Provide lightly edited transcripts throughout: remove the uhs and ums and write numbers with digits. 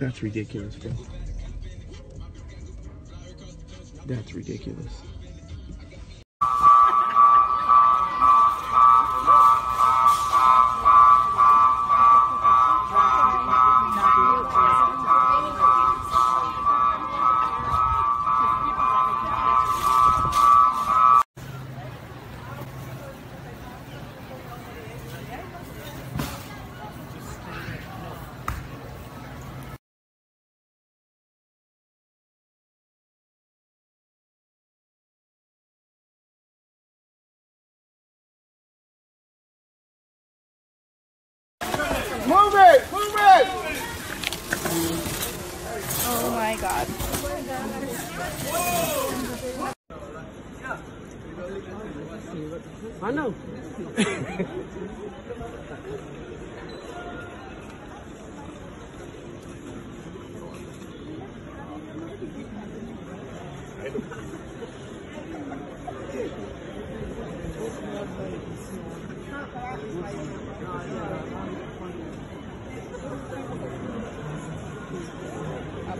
That's ridiculous, bro. That's ridiculous. Move it! Move it! Oh my God. I know.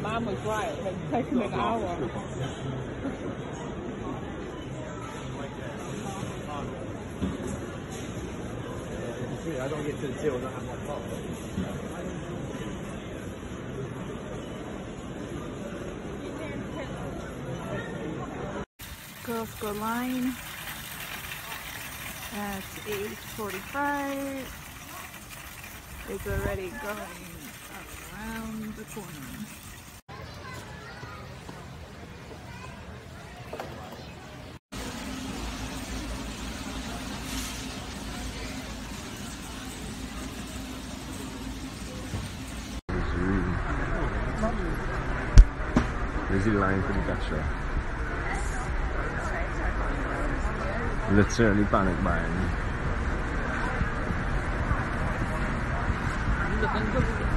Mom was right, it had taken an hour. I don't get to the till and I have my car. Girls go line. That's 8:45. It's already going up around the corner. Busy line for the cash shop. Literally panic buying.